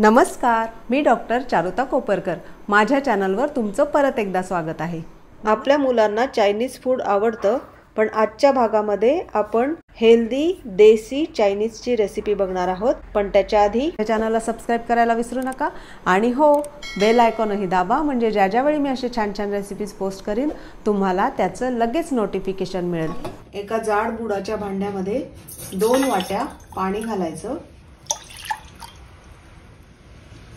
नमस्कार, मी डॉक्टर चारुता कोपरकर। माझ्या चॅनलवर तुमचं परत एकदा स्वागत आहे। आपल्या मुलांना चायनीज फूड आवडतं, पण आजच्या भागामध्ये आपण हेल्दी देसी चायनीजची रेसिपी बघणार आहोत। पण त्याच्या आधी चॅनलला सबस्क्राइब करायला विसरू नका आणि हो, बेल आयकॉनही दाबा, म्हणजे ज्या ज्या वेळी मी असे छान छान रेसिपीज पोस्ट करीन तुम्हाला त्याचं लगेच नोटिफिकेशन मिळेल। एका जाड बुडाच्या भांड्यामध्ये 2 वाट्या पाणी घालायचं,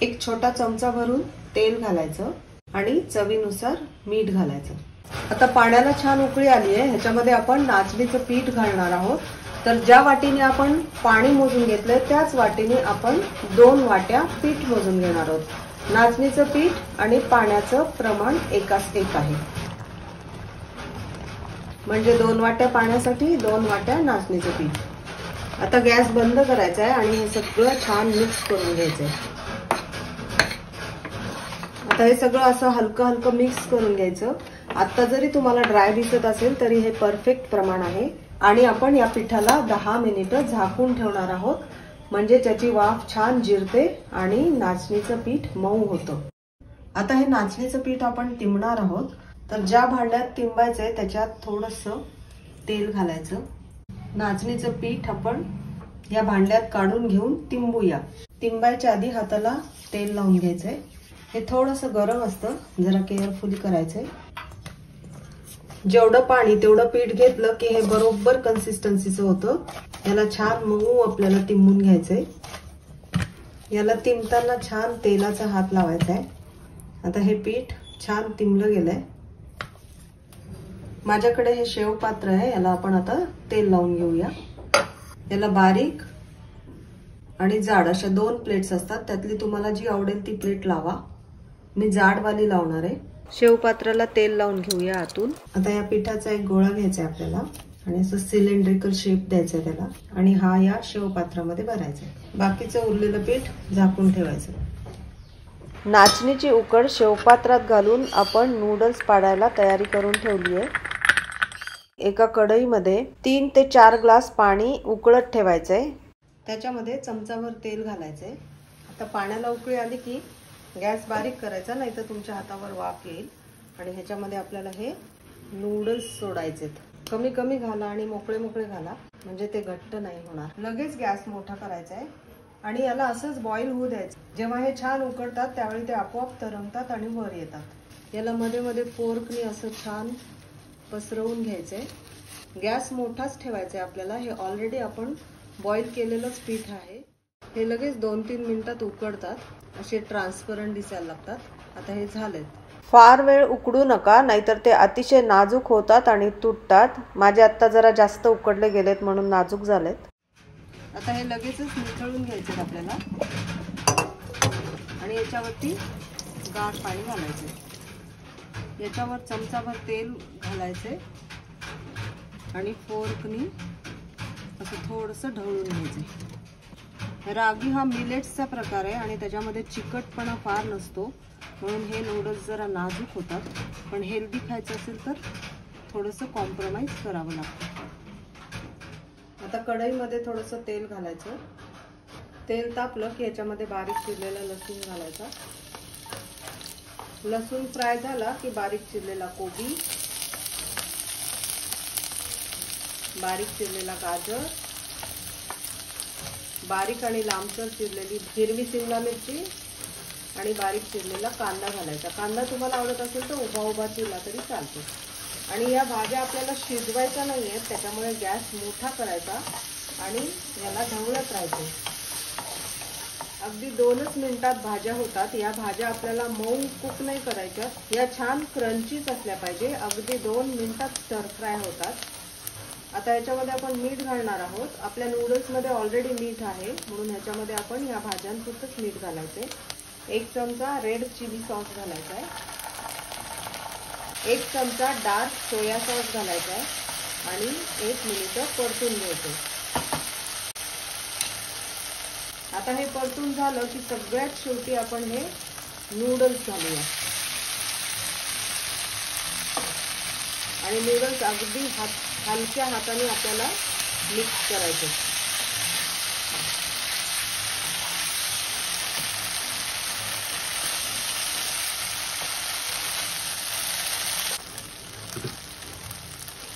एक छोटा चमचा भरून तेल घालायचं आणि चवीनुसार मीठ घालायचं। आता पाण्याला छान उकळी आली आहे, ह्याच्यामध्ये आपण नाचणीचं पीठ घालणार आहोत। तर ज्या वाटीने आपण पाणी मोजून घेतलं त्याच वाटीने आपण 2 वाट्या पीठ मोजून घेणार आहोत। नाचणीचं पीठ आणि पाण्याचं प्रमाण 1:1 आहे, म्हणजे 2 वाट्या पाण्यासाठी 2 वाट्या नाचणीचं पीठ। आता गॅस बंद करायचा आहे आणि हे सगळं छान मिक्स करून घ्यायचं आहे। आता हे सगळं असं हलकं हलकं मिक्स करून घ्यायचं। आता जरी तुम्हाला ड्राय दिसत असेल तरी हे परफेक्ट प्रमाण आहे आणि आपण या पिठाला 10 मिनिटं झाकून ठेवणार आहोत, म्हणजे त्याची वाफ छान जिरते आणि नाचणीचं पीठ मऊ होतं। आता हे नाचणीचं पीठ आपण तिंबणार आहोत, तर ज्या भांड्यात तिंबायचं आहे त्याच्यात थोडंसं तेल घालायचं। नाचणीचं पीठ आपण या भांड्यात काढून घेऊन तिंबूया। तिंबायच्या आधी हाताला तेल लावून घ्यायचं आहे। हे थोडंसं गरम असतं, जरा केअरफुली करायचंय। जेवढं पाणी तेवढं पीठ घेतलं की हे बरोबर कन्सिस्टन्सीचं होतं। याला छान मऊ आपल्याला तिंबून घ्यायचंय। याला तिंबताना छान तेलाचा हात लावायचा आहे। आता हे पीठ छान तिंबलं गेलंय। माझ्याकडे हे शेव पात्र आहे, याला आपण आता तेल लावून घेऊया। याला बारीक आणि जाड अशा 2 प्लेट्स असतात, त्यातली तुम्हाला जी आवडेल ती प्लेट लावा। मी जाडवाली लावणार आहे। शेवपात्राला तेल लावून घेऊया आतून। आता या पिठाचा एक गोळा घ्यायचा आहे आपल्याला आणि असं सिलेंड्रिकल शेप द्यायचा आहे त्याला आणि हा या शेवपात्रामध्ये भरायचा आहे। बाकीचं उरलेलं पीठ झाकून ठेवायचं। नाचणीची उकड शेवपात्रात घालून आपण नूडल्स पाडायला तयारी करून ठेवली आहे। एका कढईमध्ये 3 ते 4 ग्लास पाणी उकळत ठेवायचं आहे, त्याच्यामध्ये चमचाभर तेल घालायचं आहे। आता पाण्याला उकळी आली की गॅस बारीक करायचा, नाहीतर तुमच्या हातावर वाफ येईल। आणि ह्याच्यामध्ये आपल्याला हे नूडल्स सोडायचेत। कमी कमी घाला आणि मोकळे मोकळे घाला, म्हणजे ते घट्ट नाही होणार। लगेच गॅस मोठा करायचा आहे आणि याला असंच बॉईल होऊ द्यायचं। जेव्हा हे छान उकळतात त्यावेळी ते आपोआप तरंगतात आणि वर येतात। याला मध्ये मध्ये फोर्कने असं छान पसरवून घ्यायचं आहे। गॅस मोठाच ठेवायचा आहे आपल्याला। हे ऑलरेडी आपण बॉईल केलेलंच पीठ आहे। हे लगेच 2-3 मिनिटात उकडतात, असे ट्रान्सपरंट दिसायला लागतात। आता हे झालेत। फार वेळ उकडू नका, नाहीतर ते अतिशय नाजूक होतात आणि तुटतात। माझे आत्ता जरा जास्त उकडले गेलेत म्हणून नाजूक झालेत। आता हे लगेचच निथळून घ्यायचे आपल्याला आणि याच्यावरती गार पाणी घालायचे। याच्यावर चमचाभर तेल घालायचे आणि फोर्कनी असं थोडंसं ढवळून घ्यायचं। रागी हा मिलेट्सचा प्रकार आहे आणि त्याच्यामध्ये चिकटपणा फार नसतो, म्हणून हे नूडल्स जरा नाजूक होतात। पण हेल्दी खायचं असेल तर थोडंसं कॉम्प्रोमाइज करावं लागतं। आता कढईमध्ये थोडंसं तेल घालायचं। तेल तापलं की याच्यामध्ये बारीक चिरलेला लसूण घालायचा। लसूण फ्राय झाला की बारीक चिरलेला कोबी, बारीक चिरलेला गाजर, बारीक आणि लांबसर चिरलेली हिरवी शिमला मिरची आणि बारीक चिरलेला कांदा घालायचा। कांदा तुम्हाला आवडत असेल तर उभा उभा चिरला तरी चालतो। आणि या भाज्या आपल्याला शिजवायच्या नाही आहेत, त्याच्यामुळे गॅस मोठा करायचा आणि याला ढवळत राहायचं। अगदी 2च मिनिटात भाज्या होतात। या भाज्या आपल्याला मऊ कुक नाही करायच्या, या छान क्रंचीच असल्या पाहिजे। अगदी 2 मिनिटात स्टर फ्राय होतात। आता याच्यामध्ये आपण मीठ घालणार आहोत। आपल्या नूडल्समध्ये ऑलरेडी मीठ आहे, म्हणून ह्याच्यामध्ये आपण या भाज्यांपुरतंच मीठ घालायचं आहे। 1 चमचा रेड चिली सॉस घालायचा आहे, 1 चमचा डार्क सोया सॉस घालायचा आहे आणि 1 मिनिटं परतून घ्यायचं। आता हे परतून झालं की सगळ्यात शेवटी आपण हे नूडल्स घालूया आणि नूडल्स अगदी हलक्या हाताने आपल्याला मिक्स करायचे।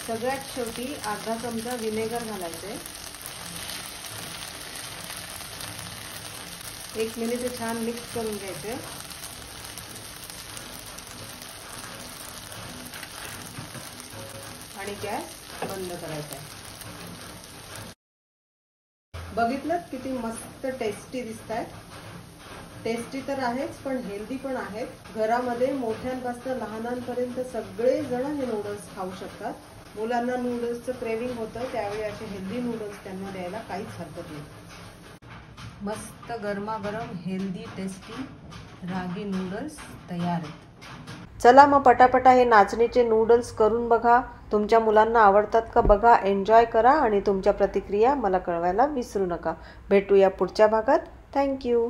सगळ्यात शेवटी अर्धा चमचा व्हिनेगर घालायचं आहे। 1 मिनिट हे छान मिक्स करून घ्यायचं। गॅस बंद करायचा आहे। बघितलं किती मस्त टेस्टी दिसतात। टेस्टी तर आहेच पण हेल्दी पण आहेत। घरामध्ये मोठ्यांपासून लहानांपर्यंत सगळे जण हे नूडल्स खाऊ शकतात। मुलांना नूडल्सचं क्रेविंग होतं त्यावेळी असे हेल्दी नूडल्स त्यांना द्यायला काहीच हरकत नाही। मस्त गरमागरम हेल्दी टेस्टी रागी नूडल्स तयार आहेत। चला मग पटापटा हे नाचणीचे नूडल्स करून बघा। तुमच्या मुलांना आवडतात का बघा, एन्जॉय करा आणि तुमच्या प्रतिक्रिया मला कळवायला विसरू नका। भेटूया पुढच्या भागात। थँक्यू।